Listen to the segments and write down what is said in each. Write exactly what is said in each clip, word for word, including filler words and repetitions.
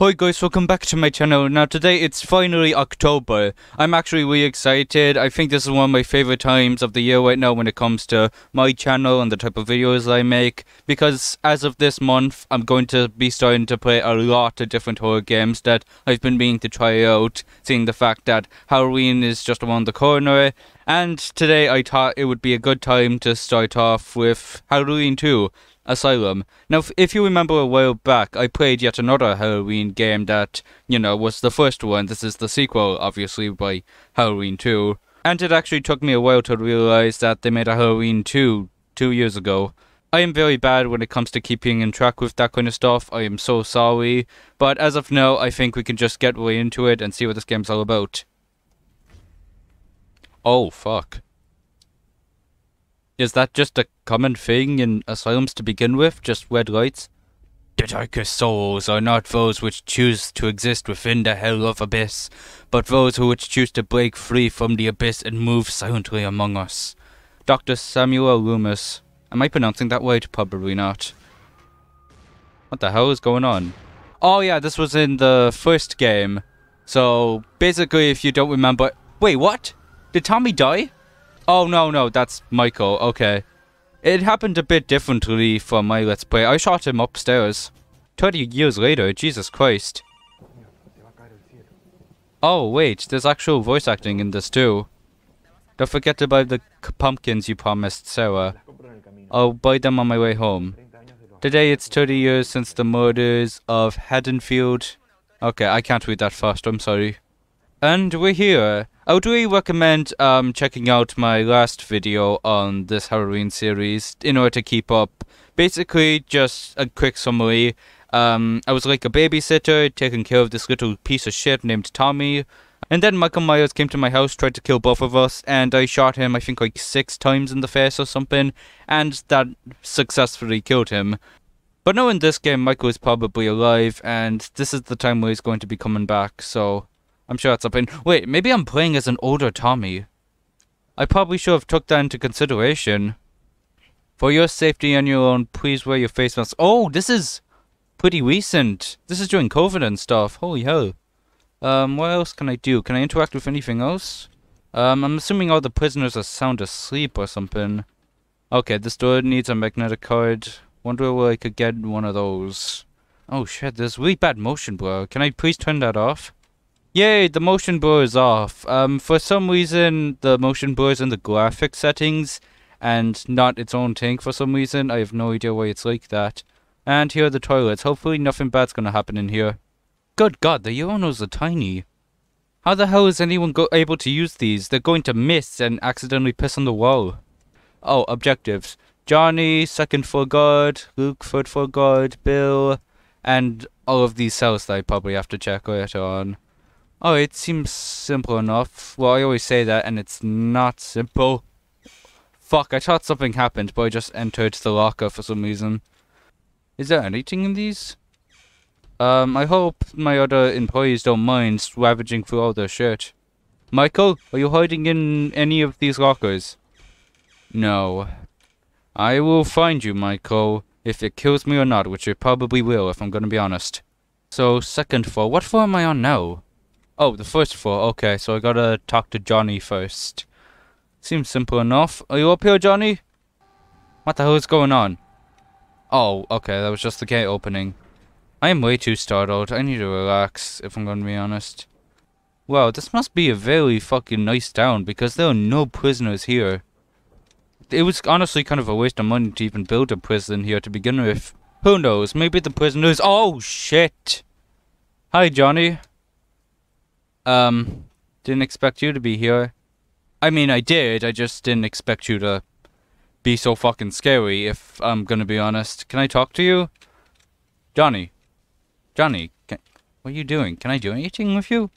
Hi guys, welcome back to my channel. Now today it's finally October. I'm actually really excited. I think this is one of my favorite times of the year right now when it comes to my channel and the type of videos I make, because as of this month I'm going to be starting to play a lot of different horror games that I've been meaning to try out, seeing the fact that Halloween is just around the corner. And today I thought it would be a good time to start off with Halloween two. Asylum. Now, if you remember a while back, I played yet another Halloween game that, you know, was the first one. This is the sequel, obviously, by Halloween two. And it actually took me a while to realize that they made a Halloween two two years ago. I am very bad when it comes to keeping in track with that kind of stuff. I am so sorry. But as of now, I think we can just get way into it and see what this game's all about. Oh, fuck. Is that just a common thing in asylums to begin with? Just red lights? The darkest souls are not those which choose to exist within the hell of abyss, but those who which choose to break free from the abyss and move silently among us. Doctor Samuel Loomis. Am I pronouncing that right? Probably not. What the hell is going on? Oh yeah, this was in the first game. So, basically if you don't remember... Wait, what? Did Tommy die? Oh, no, no, that's Michael, okay. It happened a bit differently from my Let's Play. I shot him upstairs. thirty years later, Jesus Christ. Oh, wait, there's actual voice acting in this too. Don't forget to buy the pumpkins you promised, Sarah. I'll buy them on my way home. Today it's thirty years since the murders of Haddonfield. Okay, I can't read that fast, I'm sorry. And we're here. I would really recommend um, checking out my last video on this Halloween series in order to keep up. Basically, just a quick summary. Um, I was like a babysitter, taking care of this little piece of shit named Tommy. And then Michael Myers came to my house, tried to kill both of us, and I shot him, I think, like six times in the face or something. And that successfully killed him. But now in this game, Michael is probably alive, and this is the time where he's going to be coming back, so... I'm sure that's something. Wait, maybe I'm playing as an older Tommy. I probably should have took that into consideration. For your safety and your own, please wear your face mask. Oh, this is pretty recent. This is during COVID and stuff. Holy hell. Um, what else can I do? Can I interact with anything else? Um, I'm assuming all the prisoners are sound asleep or something. Okay, this door needs a magnetic card. Wonder where I could get one of those. Oh shit, there's really bad motion blur. Can I please turn that off? Yay, the motion blur is off. Um, for some reason, the motion blur is in the graphic settings and not its own tank for some reason. I have no idea why it's like that. And here are the toilets. Hopefully nothing bad's gonna happen in here. Good God, the urinals are tiny. How the hell is anyone go able to use these? They're going to miss and accidentally piss on the wall. Oh, objectives. Johnny, second floor guard, Luke, third floor guard, Bill, and all of these cells that I probably have to check later on. Oh, it seems simple enough. Well, I always say that, and it's not simple. Fuck, I thought something happened, but I just entered the locker for some reason. Is there anything in these? Um, I hope my other employees don't mind ravaging through all their shit. Michael, are you hiding in any of these lockers? No. I will find you, Michael, if it kills me or not, which it probably will, if I'm gonna be honest. So, second floor. What floor am I on now? Oh, the first floor. Okay, so I gotta talk to Johnny first. Seems simple enough. Are you up here, Johnny? What the hell is going on? Oh, okay, that was just the gate opening. I am way too startled. I need to relax, if I'm gonna be honest. Wow, this must be a very fucking nice town, because there are no prisoners here. It was honestly kind of a waste of money to even build a prison here to begin with. Who knows, maybe the prisoners- Oh, shit! Hi, Johnny. Um, didn't expect you to be here. I mean, I did, I just didn't expect you to be so fucking scary, if I'm gonna be honest. Can I talk to you? Johnny. Johnny, can, what are you doing? Can I do anything with you?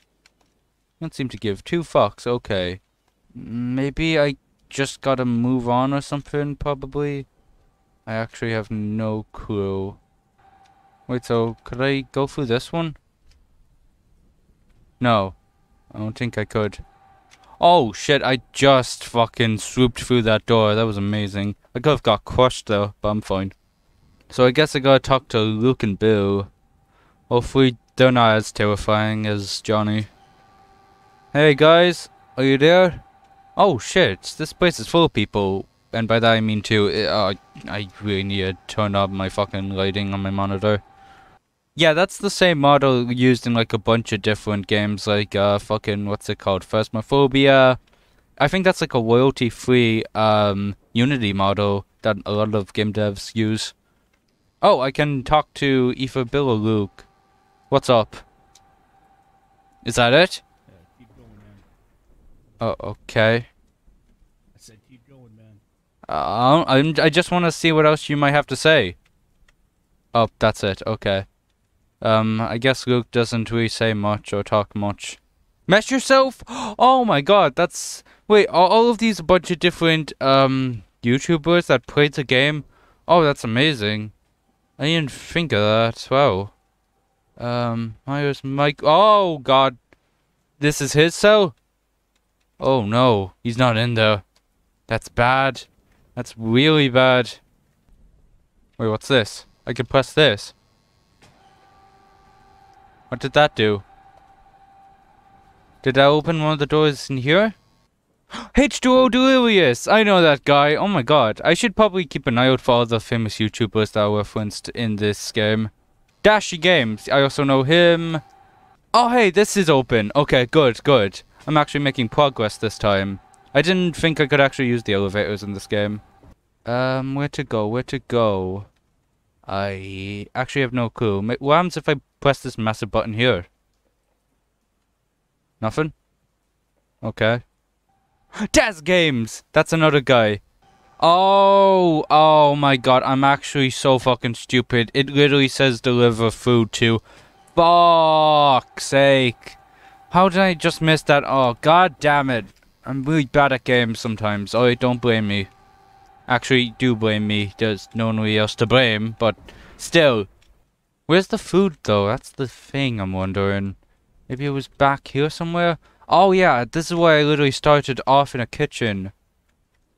Don't seem to give two fucks, okay. Maybe I just gotta move on or something, probably? I actually have no clue. Wait, so, could I go through this one? No. I don't think I could. Oh shit, I just fucking swooped through that door. That was amazing. I could have got crushed though, but I'm fine. So I guess I gotta talk to Luke and Bill. Hopefully They're not as terrifying as Johnny. Hey guys, are you there? Oh shit, this place is full of people. And by that I mean too, it, uh, I really need to turn up my fucking lighting on my monitor. Yeah, that's the same model used in like a bunch of different games, like uh, fucking, what's it called, Phasmophobia. I think that's like a royalty-free um, Unity model that a lot of game devs use. Oh, I can talk to Aoife, Bill, or Luke. What's up? Is that it? Yeah, keep going, man. Oh, okay. I said keep going, man. Uh, I'm, I just want to see what else you might have to say. Oh, that's it. Okay. Um, I guess Luke doesn't really say much or talk much. Mess yourself? Oh my god, that's... Wait, are all of these a bunch of different um, YouTubers that played the game? Oh, that's amazing. I didn't think of that. Wow. Um, Myers Mike. Oh, God. This is his cell? Oh, no. He's not in there. That's bad. That's really bad. Wait, what's this? I can press this. What did that do? Did I open one of the doors in here? H two O Delirious! I know that guy, oh my god. I should probably keep an eye out for all the famous YouTubers that are referenced in this game. Dashy Games, I also know him. Oh hey, this is open. Okay, good, good. I'm actually making progress this time. I didn't think I could actually use the elevators in this game. Um, where to go, where to go? I actually have no clue. What happens if I press this massive button here? Nothing? Okay. Test games! That's another guy. Oh, oh my god, I'm actually so fucking stupid. It literally says deliver food to... Fuck's sake. How did I just miss that? Oh, god damn it. I'm really bad at games sometimes. Alright, don't blame me. Actually, do blame me. There's no one else to blame, but still. Where's the food though? That's the thing I'm wondering. Maybe it was back here somewhere? Oh yeah, this is where I literally started off in a kitchen.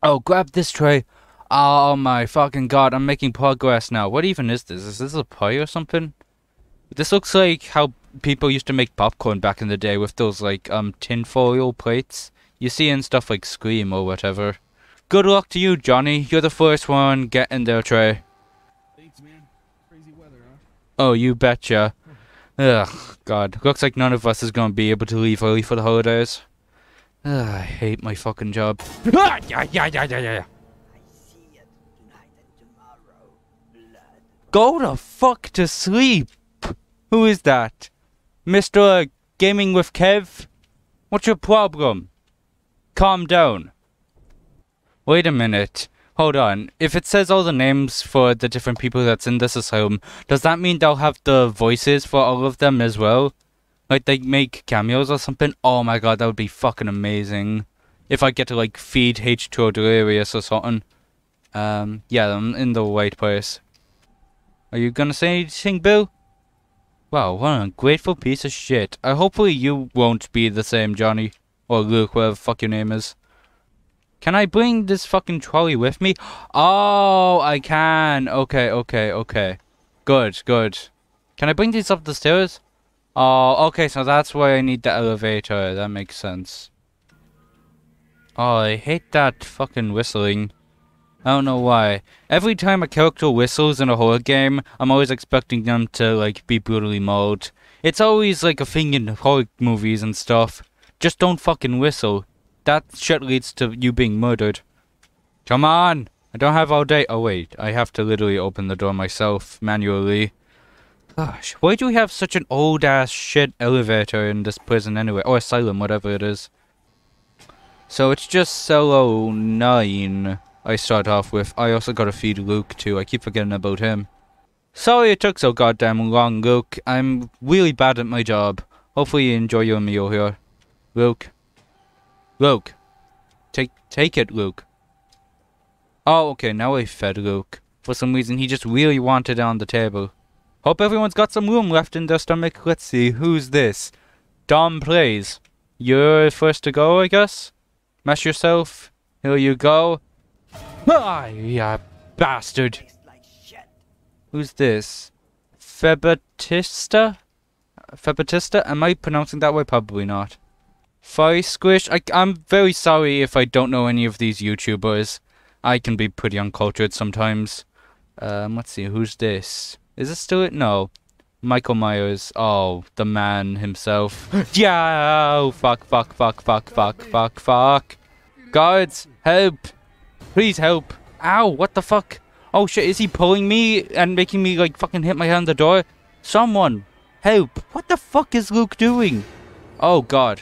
Oh, grab this tray. Oh my fucking god, I'm making progress now. What even is this? Is this a pie or something? This looks like how people used to make popcorn back in the day with those like um tinfoil plates you see in stuff like Scream or whatever. Good luck to you, Johnny. You're the first one getting their tray. Thanks, man. Crazy weather, huh? Oh, you betcha. Ugh, god. Looks like none of us is gonna be able to leave early for the holidays. Ugh, I hate my fucking job. Ah, yeah, yeah, yeah, yeah, yeah. I see you tonight and tomorrow, blood. Go the fuck to sleep! Who is that? Mister Gaming with Kev? What's your problem? Calm down. Wait a minute. Hold on, if it says all the names for the different people that's in this asylum, does that mean they'll have the voices for all of them as well? Like they make cameos or something? Oh my god, that would be fucking amazing. If I get to like feed H two O Delirious or something. Um, yeah, I'm in the right place. Are you gonna say anything, Bill? Wow, what an ungrateful piece of shit. I hopefully you won't be the same, Johnny. Or Luke, whatever the fuck your name is. Can I bring this fucking trolley with me? Oh, I can. Okay, okay, okay. Good, good. Can I bring these up the stairs? Oh, okay, so that's why I need the elevator. That makes sense. Oh, I hate that fucking whistling. I don't know why. Every time a character whistles in a horror game, I'm always expecting them to, like, be brutally mauled. It's always, like, a thing in horror movies and stuff. Just don't fucking whistle. That shit leads to you being murdered. Come on! I don't have all day. Oh wait, I have to literally open the door myself, manually. Gosh, why do we have such an old ass shit elevator in this prison anyway? Or asylum, whatever it is. So it's just cell nine I start off with. I also gotta feed Luke too, I keep forgetting about him. Sorry it took so goddamn long, Luke. I'm really bad at my job. Hopefully you enjoy your meal here. Luke. Luke. Take take it, Luke. Oh, okay, now I fed Luke. For some reason, he just really wanted it on the table. Hope everyone's got some room left in their stomach. Let's see, who's this? Dom Plays. You're first to go, I guess? Mess yourself. Here you go. Ah, yeah, bastard. Who's this? Febatista? Febatista? Am I pronouncing that way? Probably not. Farry Squish? I, I'm very sorry if I don't know any of these YouTubers. I can be pretty uncultured sometimes. Um, let's see, who's this? Is this still it? No. Michael Myers. Oh, the man himself. Yeah! Oh, fuck, fuck, fuck, fuck, fuck, fuck, fuck. Guards, help. Please help. Ow, what the fuck? Oh shit, is he pulling me and making me like fucking hit my head on the door? Someone, help. What the fuck is Luke doing? Oh god.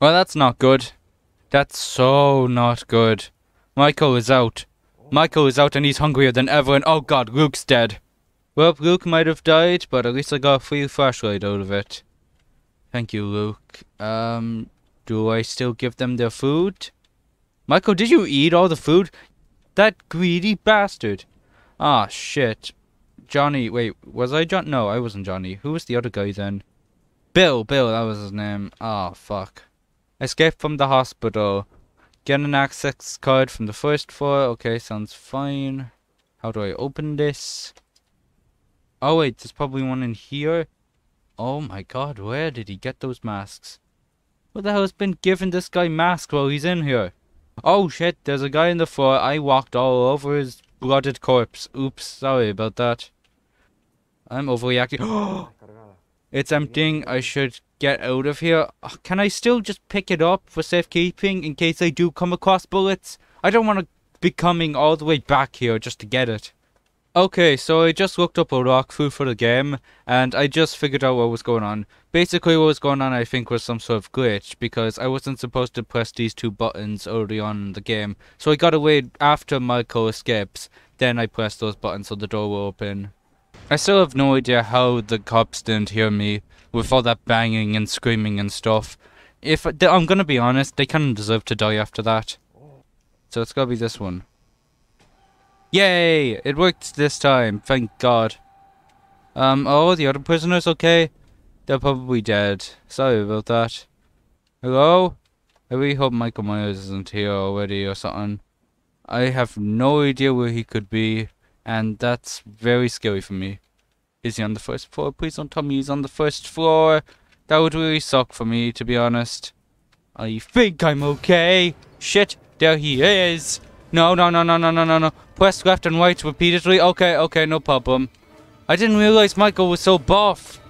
Well, that's not good. That's so not good. Michael is out. Michael is out and he's hungrier than ever and oh god, Luke's dead. Well, Luke might have died, but at least I got a free flashlight out of it. Thank you, Luke. Um, do I still give them their food? Michael, did you eat all the food? That greedy bastard. Ah, shit. Johnny, wait, was I John? No, I wasn't Johnny. Who was the other guy then? Bill, Bill, that was his name. Ah, fuck. Escape from the hospital. Get an access card from the first floor. Okay, sounds fine. How do I open this? Oh wait, there's probably one in here. Oh my god, where did he get those masks? What the hell has been giving this guy masks while he's in here? Oh shit, there's a guy in the floor. I walked all over his blooded corpse. Oops, sorry about that. I'm overreacting. It's emptying. I should get out of here. Oh, can I still just pick it up for safekeeping in case I do come across bullets? I don't want to be coming all the way back here just to get it. Okay, so I just looked up a walkthrough for the game, and I just figured out what was going on. Basically what was going on I think was some sort of glitch, because I wasn't supposed to press these two buttons early on in the game. So I got away after Michael escapes, then I pressed those buttons so the door will open. I still have no idea how the cops didn't hear me, with all that banging and screaming and stuff. If I, I'm gonna be honest, they kinda deserve to die after that. So it's gotta be this one. Yay! It worked this time, thank god. Um, oh, the other prisoners okay? They're probably dead. Sorry about that. Hello? I really hope Michael Myers isn't here already or something. I have no idea where he could be, and that's very scary for me. Is he on the first floor? Please don't tell me he's on the first floor. That would really suck for me, to be honest. I think I'm okay. Shit, there he is! No, no, no, no, no, no, no, no. Press left and right repeatedly. Okay, okay, no problem. I didn't realize Michael was so buff.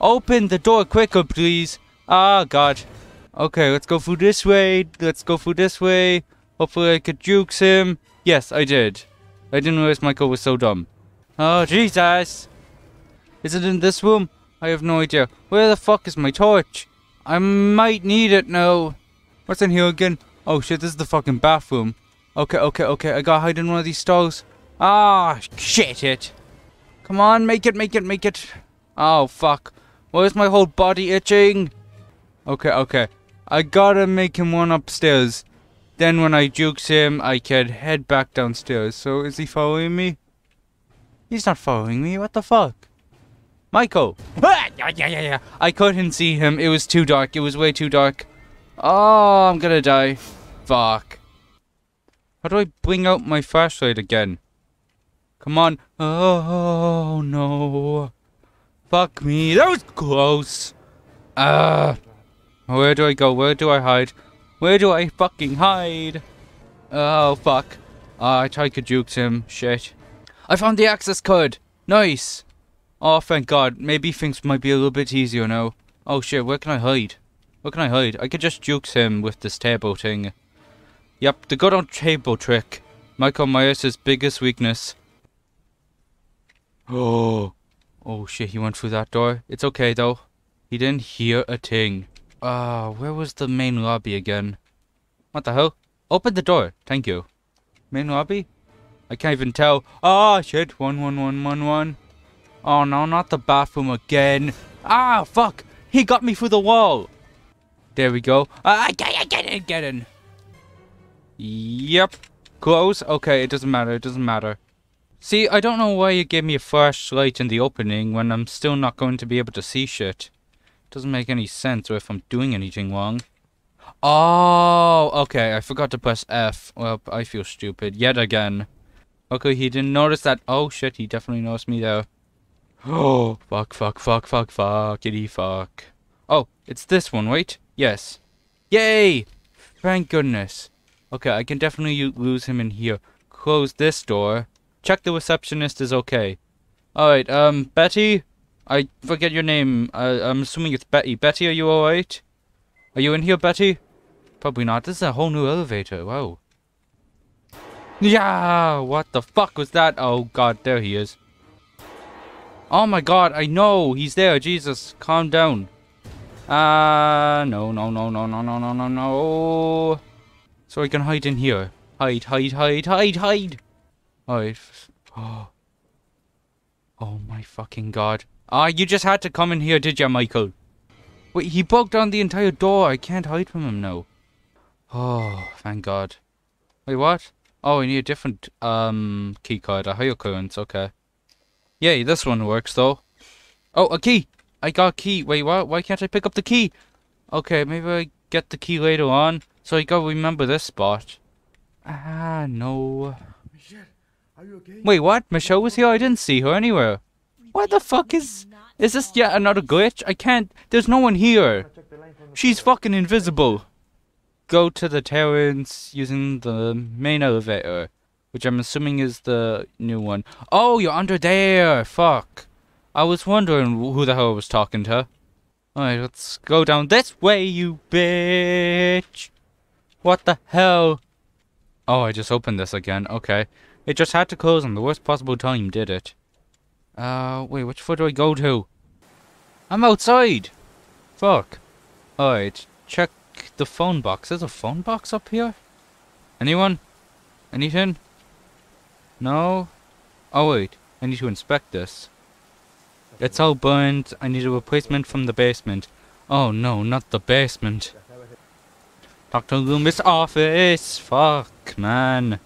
Open the door quicker, please. Ah, god. Okay, let's go through this way. Let's go through this way. Hopefully I could juke him. Yes, I did. I didn't realize Michael was so dumb. Oh, Jesus. Is it in this room? I have no idea. Where the fuck is my torch? I might need it now. What's in here again? Oh, shit, this is the fucking bathroom. Okay, okay, okay, I gotta hide in one of these stalls. Ah, shit it. Come on, make it, make it, make it. Oh, fuck. Why is my whole body itching? Okay, okay. I gotta make him one upstairs. Then when I jukes him, I can head back downstairs. So, is he following me? He's not following me, what the fuck? Michael! Ah, yeah, yeah, yeah. I couldn't see him, it was too dark, it was way too dark. Oh, I'm gonna die. Fuck. How do I bring out my flashlight again? Come on. Oh, no. Fuck me. That was close. Ah. Uh, where do I go? Where do I hide? Where do I fucking hide? Oh, fuck. Uh, I tried to juke him. Shit. I found the access code. Nice. Oh, thank God. Maybe things might be a little bit easier now. Oh, shit. Where can I hide? Where can I hide? I could just juke him with this table thing. Yep, the good old table trick. Michael Myers' biggest weakness. Oh. Oh shit, he went through that door. It's okay though. He didn't hear a thing. Ah, uh, where was the main lobby again? What the hell? Open the door. Thank you. Main lobby? I can't even tell. Ah, shit. One, one, one, one, one. Oh no, not the bathroom again. Ah, fuck. He got me through the wall. There we go. Ah, uh, get in, get in, get in. Yep. Close? Okay, it doesn't matter, it doesn't matter. See, I don't know why you gave me a flashlight in the opening when I'm still not going to be able to see shit. It doesn't make any sense or if I'm doing anything wrong. Oh, okay, I forgot to press F. Well, I feel stupid yet again. Okay, he didn't notice that. Oh shit, he definitely noticed me there. Oh, fuck, fuck, fuck, fuck, fuckity fuck. Oh, it's this one, wait. Yes. Yay! Thank goodness. Okay, I can definitely lose him in here. Close this door. Check the receptionist is okay. Alright, um, Betty? I forget your name. Uh, I'm assuming it's Betty. Betty, are you alright? Are you in here, Betty? Probably not. This is a whole new elevator. Wow. Yeah! What the fuck was that? Oh, God, there he is. Oh, my God, I know. He's there. Jesus, calm down. Ah, uh, no, no, no, no, no, no, no, no, no. So I can hide in here. Hide, hide, hide, hide, hide. Alright. Oh. Oh, my fucking God. Ah, you just had to come in here, did ya, Michael? Wait, he broke down the entire door. I can't hide from him now. Oh, thank God. Wait, what? Oh, I need a different, um, key card. A higher current, okay. Yay, this one works, though. Oh, a key! I got a key. Wait, what? Why can't I pick up the key? Okay, maybe I get the key later on, so I gotta remember this spot. Ah, no. Michelle, are you okay? Wait, what? Michelle was here? I didn't see her anywhere. What the fuck is... Is this yet another glitch? I can't... There's no one here. She's fucking invisible. Go to the terrace using the main elevator, which I'm assuming is the new one. Oh, you're under there! Fuck. I was wondering who the hell was talking to her. Alright, let's go down this way, you bitch! What the hell? Oh, I just opened this again. Okay. It just had to close on the worst possible time, did it? Uh, wait, which foot do I go to? I'm outside! Fuck. Alright, check the phone box. There's a phone box up here? Anyone? Anything? No? Oh wait, I need to inspect this. It's all burned. I need a replacement from the basement. Oh no, not the basement. Doctor Loomis' office! Fuck, man.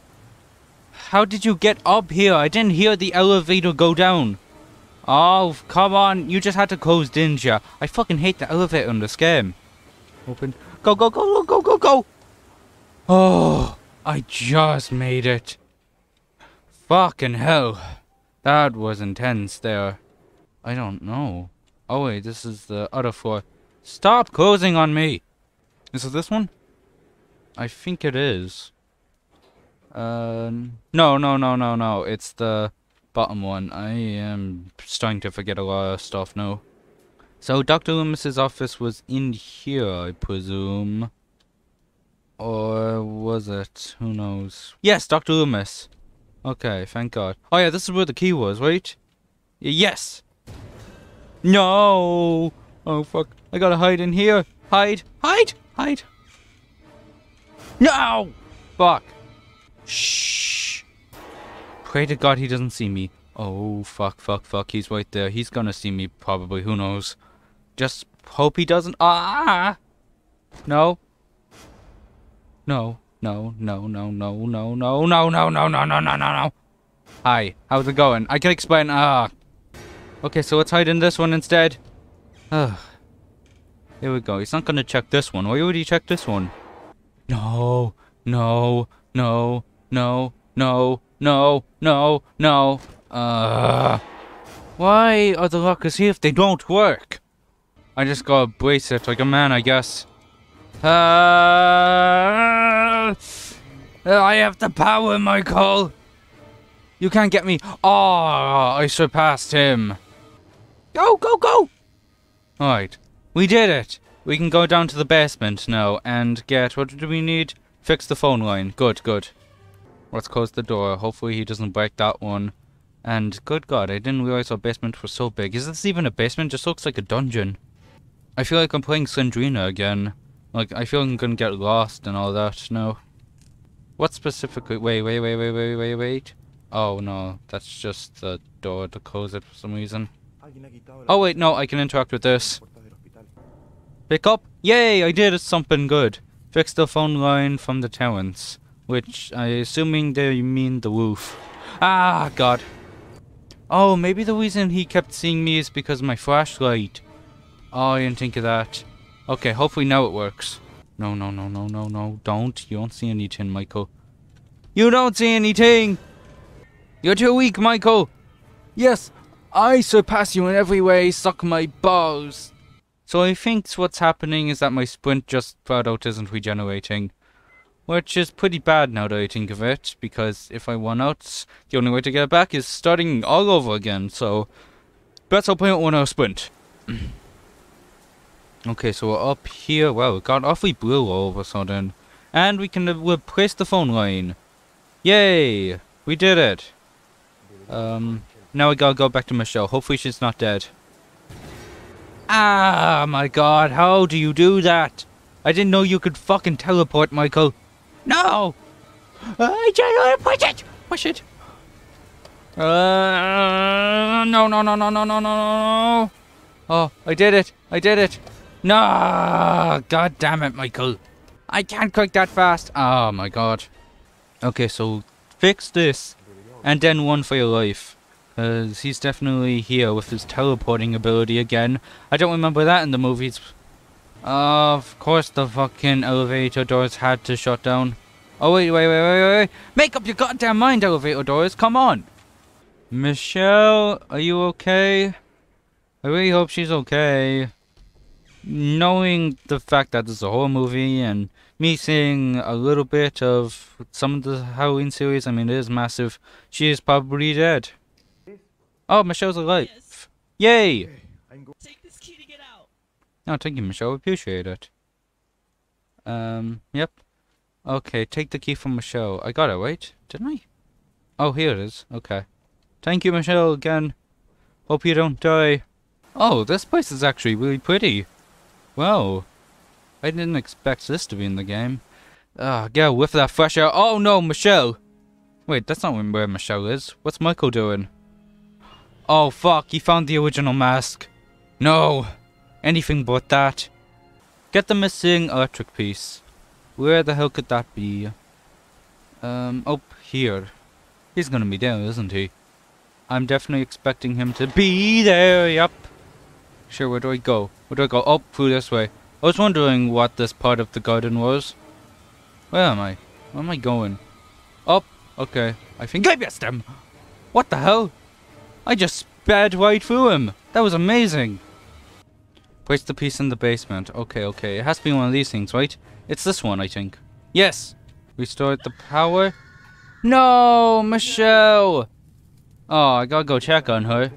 How did you get up here? I didn't hear the elevator go down. Oh, come on. You just had to close, didn't ya? I fucking hate the elevator in this game. Open. Go, go, go, go, go, go, go! Oh, I just made it. Fucking hell. That was intense there. I don't know. Oh wait, this is the other floor. Stop closing on me! Is it this one? I think it is. Uh, no, no, no, no, no. It's the bottom one. I am starting to forget a lot of stuff now. So Doctor Loomis's office was in here, I presume. Or was it? Who knows? Yes, Doctor Loomis. Okay, thank God. Oh yeah, this is where the key was, right? Yes! No! Oh fuck! I gotta hide in here. Hide, hide, hide. No! Fuck! Shh! Pray to God he doesn't see me. Oh fuck! Fuck! Fuck! He's right there. He's gonna see me probably. Who knows? Just hope he doesn't. Ah! No! No! No! No! No! No! No! No! No! No! No! No! No! No! No! Hi. How's it going? I can explain. Ah. Okay, so let's hide in this one instead. Ugh. Here we go. He's not gonna check this one. Why would he check this one? No, no, no, no, no, no, no, no. Uh, why are the lockers here if they don't work? I just gotta brace it like a man, I guess. Uh, I have the power, Michael. You can't get me. Ah, oh, I surpassed him. Go, go, go! Alright. We did it! We can go down to the basement now and get... What do we need? Fix the phone line. Good, good. Let's close the door. Hopefully he doesn't break that one. And good God, I didn't realize our basement was so big. Is this even a basement? Just looks like a dungeon. I feel like I'm playing Slendrina again. Like, I feel I'm gonna get lost and all that now. What specifically... Wait, wait, wait, wait, wait, wait, wait. Oh, no. That's just the door to close it for some reason. Oh wait, no, I can interact with this. Pick up. Yay, I did something good. Fix the phone line from the terrace. Which, I assuming they mean the roof. Ah, God. Oh, maybe the reason he kept seeing me is because of my flashlight. Oh, I didn't think of that. Okay, hopefully now it works. No, no, no, no, no, no, don't. You don't see anything, Michael. You don't see anything! You're too weak, Michael! Yes! I surpass you in every way, suck my balls. So I think what's happening is that my sprint just flat out isn't regenerating. Which is pretty bad now that I think of it, because if I run out, the only way to get back is starting all over again, so best I'll play it when I sprint. Okay, so we're up here. Wow, it got awfully blue all of a sudden. And we can replace the phone line. Yay! We did it! Um, now we gotta go back to Michelle. Hopefully she's not dead. Ah, my god, how do you do that? I didn't know you could fucking teleport, Michael. No! I just push it! Push it! Uh, no, no, no, no, no, no, no, no! Oh, I did it! I did it! No! God damn it, Michael! I can't click that fast! Oh my god. Okay, so fix this, and then run for your life. Because he's definitely here with his teleporting ability again. I don't remember that in the movies. Uh, of course the fucking elevator doors had to shut down. Oh wait, wait, wait, wait, wait, make up your goddamn mind, elevator doors, come on! Michelle, are you okay? I really hope she's okay. Knowing the fact that this is a horror movie and me seeing a little bit of some of the Halloween series, I mean it is massive, she is probably dead. Oh, Michelle's alive. Yes. Yay! Take this key to get out. No, thank you, Michelle. I appreciate it. Um, yep. Okay, take the key from Michelle. I got it, right? Didn't I? Oh, here it is. Okay. Thank you, Michelle, again. Hope you don't die. Oh, this place is actually really pretty. Wow. I didn't expect this to be in the game. Ah, get a whiff of that fresh air. Oh no, Michelle! Wait, that's not where Michelle is. What's Michael doing? Oh fuck, he found the original mask. No! Anything but that. Get the missing electric piece. Where the hell could that be? Um, up here. He's gonna be there, isn't he? I'm definitely expecting him to be there, yep. Sure, where do I go? Where do I go? Oh, through this way. I was wondering what this part of the garden was. Where am I? Where am I going? Oh, okay. I think I missed him! What the hell? I just sped right through him! That was amazing! Place the piece in the basement. Okay, okay. It has to be one of these things, right? It's this one, I think. Yes! Restore the power. No, Michelle! Oh, I gotta go check on her.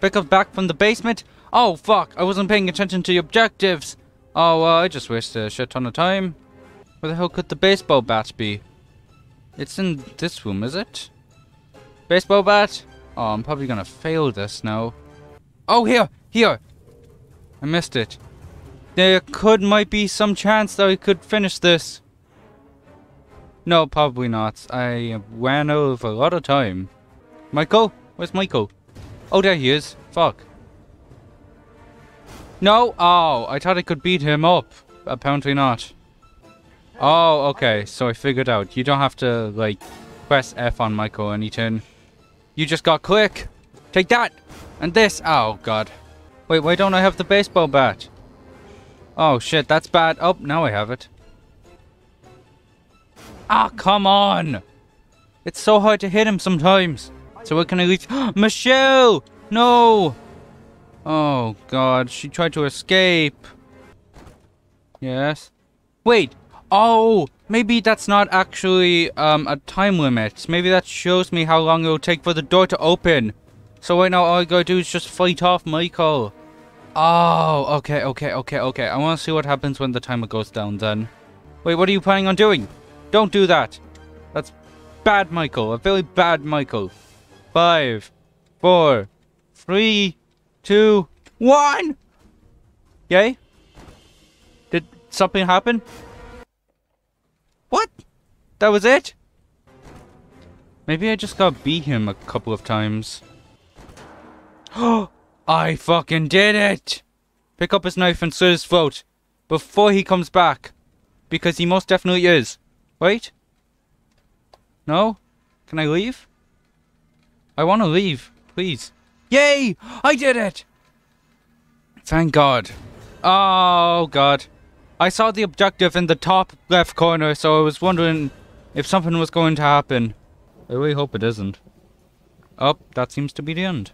Pick up back from the basement? Oh, fuck! I wasn't paying attention to the objectives! Oh, well, I just wasted a shit ton of time. Where the hell could the baseball bat be? It's in this room, is it? Baseball bat? Oh, I'm probably gonna fail this now. Oh, here! Here! I missed it. There could might be some chance that I could finish this. No, probably not. I ran over a lot of time. Michael? Where's Michael? Oh, there he is. Fuck. No! Oh, I thought I could beat him up. Apparently not. Oh, okay. So I figured out. You don't have to, like, press F on Michael or anything. You just got click! Take that! And this! Oh, god. Wait, why don't I have the baseball bat? Oh, shit, that's bad. Oh, now I have it. Ah, come on! It's so hard to hit him sometimes. So where can I reach? Michelle! No! Oh, god, she tried to escape. Yes. Wait! Oh! Maybe that's not actually um, a time limit. Maybe that shows me how long it will take for the door to open. So right now all I gotta do is just fight off Michael. Oh, okay, okay, okay, okay. I wanna see what happens when the timer goes down then. Wait, what are you planning on doing? Don't do that. That's bad, Michael. A very bad Michael. Five, four, three, two, one! Yay? Did something happen? What? That was it? Maybe I just gotta beat him a couple of times. Oh, I fucking did it! Pick up his knife and slit his throat before he comes back. Because he most definitely is. Right? No? Can I leave? I wanna leave. Please. Yay! I did it! Thank God. Oh, God. I saw the objective in the top left corner, so I was wondering if something was going to happen. I really hope it isn't. Oh, that seems to be the end.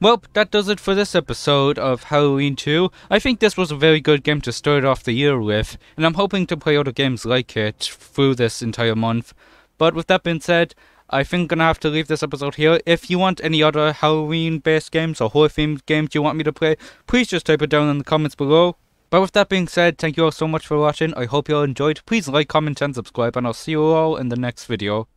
Well, that does it for this episode of Halloween two. I think this was a very good game to start off the year with, and I'm hoping to play other games like it through this entire month. But with that being said, I think I'm going to have to leave this episode here. If you want any other Halloween-based games or horror-themed games you want me to play, please just type it down in the comments below. But with that being said, thank you all so much for watching. I hope you all enjoyed. Please like, comment, and subscribe, and I'll see you all in the next video.